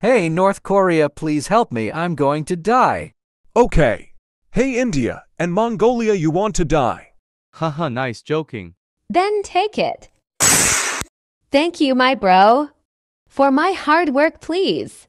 Hey, North Korea, please help me. I'm going to die. Okay. Hey, India and Mongolia, you want to die. Haha, nice joking. Then take it. Thank you, my bro. For my hard work, please.